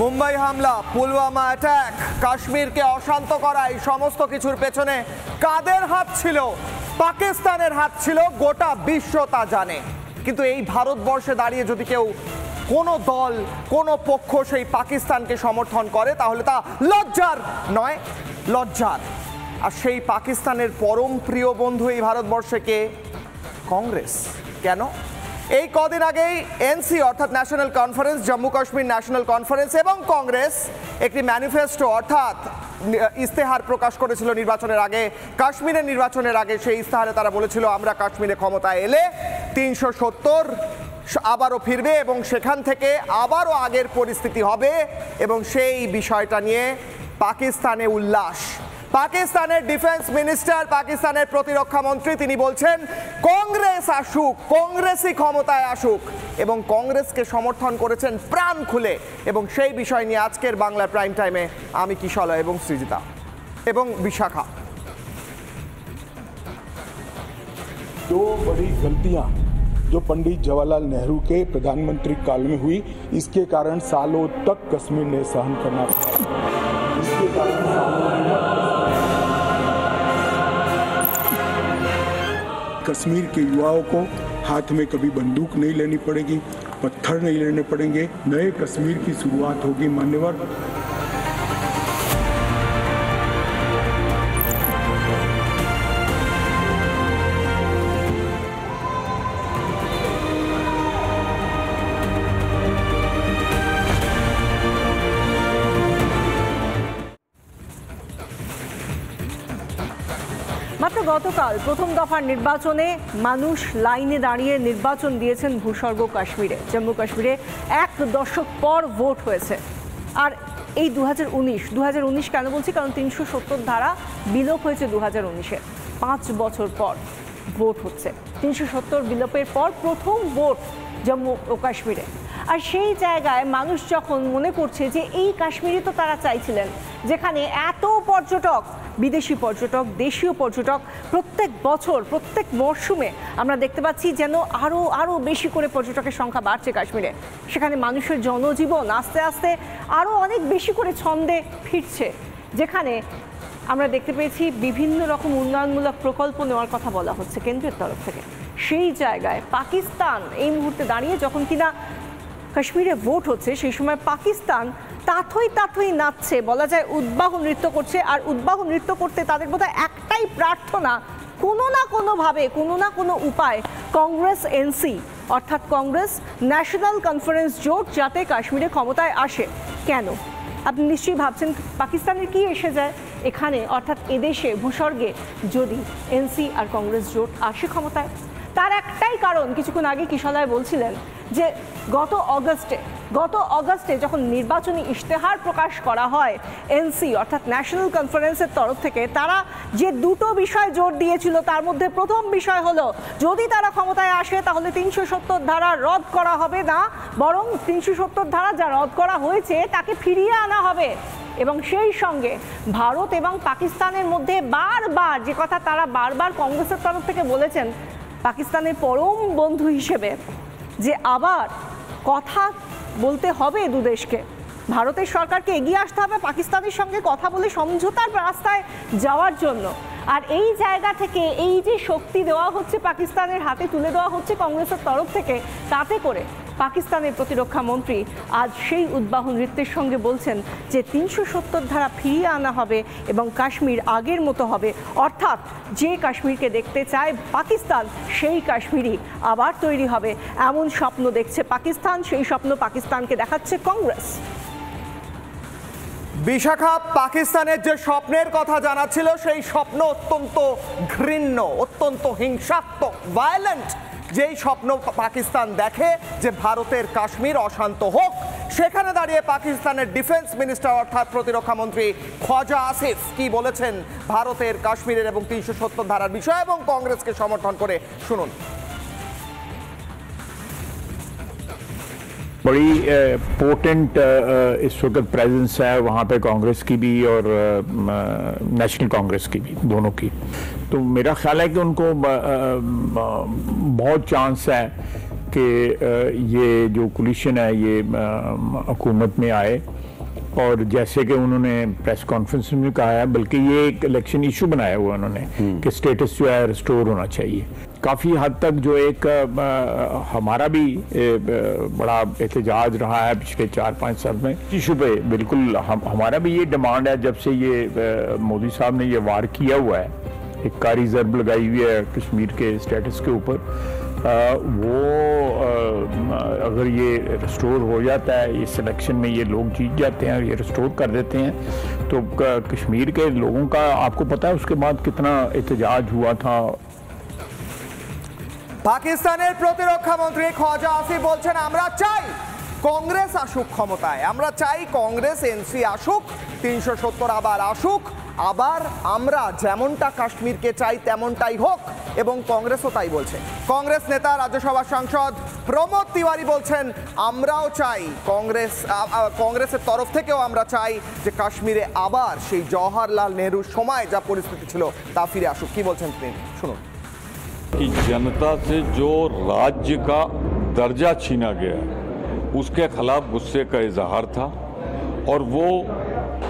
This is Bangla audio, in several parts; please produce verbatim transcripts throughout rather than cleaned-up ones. मुम्बई हमला, पुलवामा अटैक, काश्मीर के अशांत कराई, समस्त किछुर पेछने कादेर हाथ छिलो? पाकिस्तानेर हाथ छिलो, गोटा विश्व ता जाने। किन्तु एई भारतवर्षे दाड़िये यदि केउ कोनो दल कोनो पक्ष सेई पाकिस्तानके समर्थन करे ताहले ता लज्जार नय, लज्जार। आर सेई पाकिस्तानेर परम प्रिय बंधु एई भारतवर्षके कांग्रेस। केन एक कदिन आगे एनसी अर्थात National Conference, Jammu Kashmir National Conference एवं कांग्रेस एक मैनिफेस्टो अर्थात इस्तेहार प्रकाश करेछिलो निर्वाचनेर आगे, काश्मीरे निर्वाचनेर आगे। सेई इस्तेहारे तारा बोलेछिलो आमरा काश्मीरे क्षमताय एले तीनशो सत्तर आबारो फिरबे एवं सेखान थेके आबारो आगेर परिस्थिति हबे एवं सेई विषयटा निये पाकिस्ताने उल्लास। पाकिस्तान डिफेंस मिनिस्टर, पाकिस्तान प्रतिरक्षा मंत्री तिनी बोलছেন कांग्रेस आसुक, कांग्रेस ही क्षमताय आसुक एवं कांग्रेस के समर्थन करेছেন प्राण खुले एवं सेई विषय निये आजकेर बांगला प्राइम टाइमे आमी किशला एवं सृजिता एवं विशाखा। दो बड़ी गलतियां जो पंडित जवाहरलाल नेहरू के प्रधानमंत्री काल में हुई, इसके कारण सालों तक कश्मीर ने सहन करना पड़ा। इसके कारण कश्मीर के युवाओं को हाथ में कभी बंदूक नहीं लेनी पड़ेगी, पत्थर नहीं लेने पड़ेंगे, नए कश्मीर की शुरुआत होगी। मान्यवर, गतकाल प्रथम दफार निर्वाचने मानुष लाइने दाड़िये निर्वाचन दिएছেন भूस्वर्ग काश्मीरे। जम्मू काश्मीरे एक दशक पर भोट হয়েছে। আর এই दो हज़ार उन्नीस কেন বলছি, কারণ तीनशो सत्तर धारा বিলোপ হয়েছে दो हज़ार उन्नीस এ। पाँच বছর পর ভোট হচ্ছে, तीनशो सत्तर বিলোপের পর প্রথম ভোট जम्मू ও কাশ্মীরে। আর সেই জায়গায় মানুষ যখন মনে করছে যে এই কাশ্মীরে তো তারা চাইছিলেন, যেখানে এত পর্যটক, বিদেশি পর্যটক, দেশীয় পর্যটক, প্রত্যেক বছর প্রত্যেক মরশুমে আমরা দেখতে পাচ্ছি যেন আরও আরও বেশি করে পর্যটকের সংখ্যা বাড়ছে কাশ্মীরে। সেখানে মানুষের জনজীবন আস্তে আস্তে আরও অনেক বেশি করে ছন্দে ফিরছে, যেখানে আমরা দেখতে পেয়েছি বিভিন্ন রকম উন্নয়নমূলক প্রকল্প নেওয়ার কথা বলা হচ্ছে কেন্দ্রের তরফ থেকে। সেই জায়গায় পাকিস্তান এই মুহূর্তে দাঁড়িয়ে যখন কিনা কাশ্মীরে ভোট হচ্ছে, সেই সময় পাকিস্তান তাথই তাথই নাচছে, বলা যায় উদ্বাহ নৃত্য করছে। আর উদ্বাহ নৃত্য করতে তাদের বোধহয় একটাই প্রার্থনা, কোনো না কোনোভাবে কোনো না কোনো উপায় কংগ্রেস এনসি অর্থাৎ কংগ্রেস ন্যাশনাল কনফারেন্স জোট যাতে কাশ্মীরে ক্ষমতায় আসে। কেন? আপনি নিশ্চয়ই ভাবছেন পাকিস্তানের কি এসে যায় এখানে, অর্থাৎ এদেশে ভূস্বর্গে যদি এনসি আর কংগ্রেস জোট আসে ক্ষমতায়। তার একটাই কারণ, কিছুক্ষণ আগে কিশলায় বলছিলেন যে গত অগস্টে গত অগস্টে যখন নির্বাচনী ইশতেহার প্রকাশ করা হয় এনসি অর্থাৎ ন্যাশনাল কনফারেন্সের তরফ থেকে, তারা যে দুটো বিষয় জোর দিয়েছিল তার মধ্যে প্রথম বিষয় হলো যদি তারা ক্ষমতায় আসে তাহলে তিনশো সত্তর ধারা রদ করা হবে না, বরং তিনশো সত্তর ধারা যা রদ করা হয়েছে তাকে ফিরিয়ে আনা হবে। এবং সেই সঙ্গে ভারত এবং পাকিস্তানের মধ্যে বারবার যে কথা তারা বারবার কংগ্রেসের তরফ থেকে বলেছেন পাকিস্তানের পরম বন্ধু হিসেবে, যে আবার কথা বলতে হবে দুদেশকে, ভারতের সরকারকে এগিয়ে আসতে হবে পাকিস্তানের সঙ্গে কথা বলে সমঝোতার রাস্তায় যাওয়ার জন্য। আর এই জায়গা থেকে এই যে শক্তি দেওয়া হচ্ছে পাকিস্তানের হাতে, তুলে দেওয়া হচ্ছে কংগ্রেসের তরফ থেকে, তাতে করে পাকিস্তানের প্রতিরক্ষা মন্ত্রী আজ সেই উদ্বাহ নৃত্যের সঙ্গে বলছেন যে তিনশো সত্তর ধারা ফিরিয়ে আনা হবে এবং কাশ্মীর আগের মতো হবে, অর্থাৎ যে কাশ্মীরকে দেখতে চায় পাকিস্তান সেই কাশ্মীরই আবার তৈরি হবে। এমন স্বপ্ন দেখছে পাকিস্তান, সেই স্বপ্ন পাকিস্তানকে দেখাচ্ছে কংগ্রেস। বিশাখা, পাকিস্তানের যে স্বপ্নের কথা জানা ছিল সেই স্বপ্ন অত্যন্ত ঘৃণ্য, অত্যন্ত হিংসাত্মক, ভায়োলেন্ট। যেই স্বপ্ন পাকিস্তান দেখে যে ভারতের কাশ্মীর অশান্ত হোক, সেখানে দাঁড়িয়ে পাকিস্তানের ডিফেন্স মিনিস্টার অর্থাৎ প্রতিরক্ষা মন্ত্রী খ্বাজা আসিফ কি বলেছেন ভারতের কাশ্মীরের এবং তিনশো সত্তর ধারার বিষয় এবং কংগ্রেসকে সমর্থন করে, শুনুন। बड़ी इम्पोर्टेंट इस वक्त प्रेजेंस है वहाँ पे, कांग्रेस की भी और नेशनल कांग्रेस की भी, दोनों की। तो मेरा ख्याल है कि उनको बहुत चांस है कि ये जो कोलिशन है ये हुकूमत में आए, और जैसे कि उन्होंने प्रेस कॉन्फ्रेंस में कहा है, बल्कि ये एक इलेक्शन इशू बनाया हुआ उन्होंने कि स्टेटस जो है रिस्टोर होना चाहिए। काफ़ी हद तक जो एक हमारा भी बड़ा एहतजाज रहा है पिछले चार पाँच साल में इशू पे, बिल्कुल हम हमारा भी ये डिमांड है, जब से ये मोदी साहब ने ये वार किया हुआ है, एक कारी जरब लगाई हुई है कश्मीर के स्टेटस के ऊपर, वो आ, अगर ये रिस्टोर हो जाता है, इस इलेक्शन में ये लोग जीत जाते हैं और ये रिस्टोर कर देते हैं, तो कश्मीर के लोगों का आपको पता है उसके बाद कितना एहतजाज हुआ था। पाकिस्तान प्रतिरक्षा मंत्री ख्वाजा आसिफ बोलছেন আমরা চাই কংগ্রেস আসুক ক্ষমতায়, আমরা চাই কংগ্রেস এনসি আসুক, তিনশো সত্তর আবার আসুক, আবার আমরা যেমনটা কাশ্মীরকে চাই তেমনটাই হোক, এবং কংগ্রেসও তাই বলছে। কংগ্রেস নেতা রাজ্যসভা সাংসদ প্রমোদ তিওয়ারি বলছেন আমরাও চাই কংগ্রেস, কংগ্রেসের তরফ থেকেও আমরা চাই যে কাশ্মীরে আবার সেই জওহরলাল নেহরু সময় যা পরিস্থিতি ছিল তা ফিরে আসুক। কি বলছেন তিনি শুনুন। कि जनता से जो राज्य का दर्जा छीना गया उसके खिलाफ गुस्से का इजहार था, और वो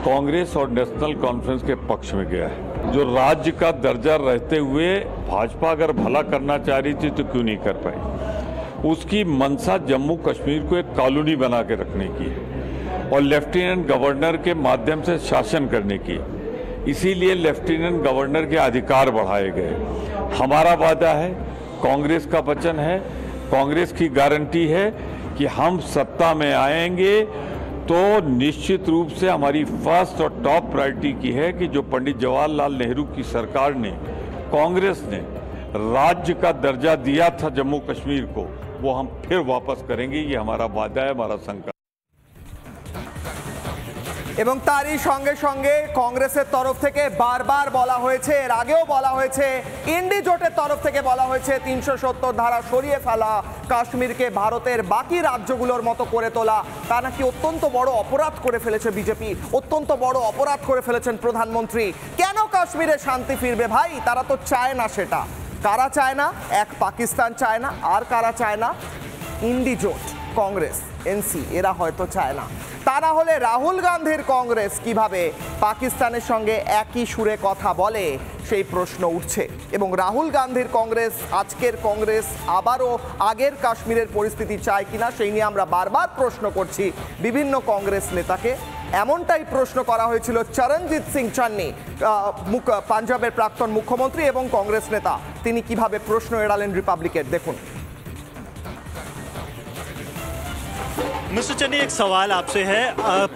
कांग्रेस और नेशनल कॉन्फ्रेंस के पक्ष में गया है। जो राज्य का दर्जा रहते हुए भाजपा अगर भला करना चाह रही थी तो क्यों नहीं कर पाई। उसकी मंशा जम्मू कश्मीर को एक कॉलोनी बना के रखने की है और लेफ्टिनेंट गवर्नर के माध्यम से शासन करने की है, इसीलिए लेफ्टिनेंट गवर्नर के अधिकार बढ़ाए गए। हमारा वादा है, कांग्रेस का वचन है, कांग्रेस की गारंटी है कि हम सत्ता में आएंगे तो निश्चित रूप से हमारी फर्स्ट और टॉप प्रायोरिटी की है कि जो पंडित जवाहरलाल नेहरू की सरकार ने, कांग्रेस ने राज्य का दर्जा दिया था जम्मू कश्मीर को, वो हम फिर वापस करेंगे। ये हमारा वादा है, हमारा संकल्प। এবং তারই সঙ্গে সঙ্গে কংগ্রেসের তরফ থেকে বারবার বলা হয়েছে, এর আগেও বলা হয়েছে, ইন্ডি জোটের তরফ থেকে বলা হয়েছে তিনশো সত্তর ধারা সরিয়ে ফেলা, কাশ্মীরকে ভারতের বাকি রাজ্যগুলোর মতো করে তোলা, তা নাকি অত্যন্ত বড় অপরাধ করে ফেলেছে বিজেপি, অত্যন্ত বড় অপরাধ করে ফেলেছেন প্রধানমন্ত্রী। কেন কাশ্মীরে শান্তি ফিরবে ভাই? তারা তো চায় না সেটা। কারা চায় না? এক, পাকিস্তান চায় না, আর কারা চায় না? ইন্ডি জোট, কংগ্রেস, এনসি, এরা হয়তো চায় না। তা না হলে রাহুল গান্ধীর কংগ্রেস কিভাবে পাকিস্তানের সঙ্গে একই সুরে কথা বলে সেই প্রশ্ন উঠছে, এবং রাহুল গান্ধীর কংগ্রেস, আজকের কংগ্রেস আবারও আগের কাশ্মীরের পরিস্থিতি চায় কিনা সেই নিয়ে আমরা বারবার প্রশ্ন করছি বিভিন্ন কংগ্রেস নেতাকে। এমনটাই প্রশ্ন করা হয়েছিল চরণজিৎ সিং চান্নি, পাঞ্জাবের প্রাক্তন মুখ্যমন্ত্রী এবং কংগ্রেস নেতা, তিনি কিভাবে প্রশ্ন এড়ালেন রিপাবলিকের, দেখুন। मिस्टर चन्नी, एक सवाल आपसे है।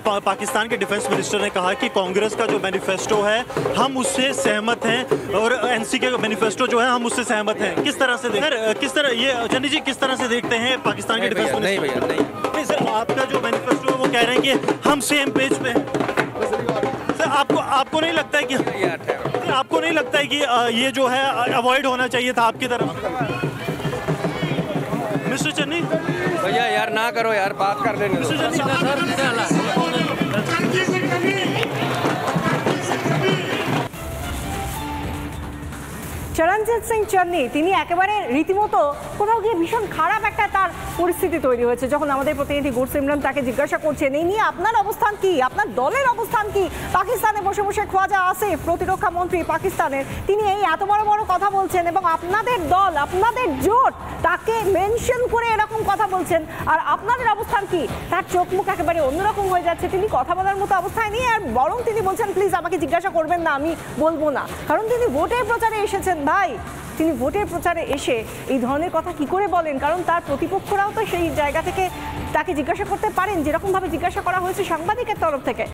पा, पाकिस्तान के डिफेंस मिनिस्टर ने कहा कि कांग्रेस का जो मैनिफेस्टो है हम उससे सहमत हैं, और एनसी के मैनिफेस्टो जो है हम उससे सहमत हैं। किस तरह से देखते किस तरह ये चन्नी जी किस तरह से देखते हैं पाकिस्तान के डिफेंस मिनिस्टर? नहीं, नहीं सर, आपका जो मैनिफेस्टो है वो कह रहे हैं कि हम सेम पेज पे हैं। सर, आपको आपको नहीं लगता है कि आपको नहीं लगता है कि ये जो है अवॉइड होना चाहिए था आपकी तरफ? मिस्टर चन्नी भैया यार ना करो यार, बात कर देंगे। चरणजीत सिंह चन्नी তিনি একেবারে রীতিমতো কোথাও গিয়ে ভীষণ খারাপ একটা তার পরিস্থিতি তৈরি হয়েছে। যখন আমাদের প্রতিনিধি গুরসিমরান তাকে জিজ্ঞাসা করছেন এই নিয়ে আপনার অবস্থান কি, আপনার দলের অবস্থান কি, পাকিস্তানে বসে বসে খ্বাজা আসিফ প্রতিরক্ষা মন্ত্রী পাকিস্তানের, তিনি এই এত বড় বড় কথা বলছেন এবং আপনাদের দল, আপনাদের জোট তাকে মেনশন করে এরকম কথা বলছেন, আর আপনাদের অবস্থান কি? তার চোখ মুখ একেবারে অন্যরকম হয়ে যাচ্ছে, তিনি কথা বলার মতো অবস্থায় নেই। আর বরং তিনি বলছেন প্লিজ আমাকে জিজ্ঞাসা করবেন না, আমি বলবো না, কারণ তিনি ভোটের প্রচারে এসেছেন। ভাই, তিনি ভোটের প্রচারে এসে এই ধরনের কথা কি করে বলেন? কারণ তার প্রতিপক্ষরাও তো সেই জায়গা থেকে তাকে জিজ্ঞাসা করতে পারেন, যেরকমভাবে জিজ্ঞাসা করা হয়েছে সাংবাদিকের তরফ থেকে।